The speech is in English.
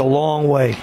a long way.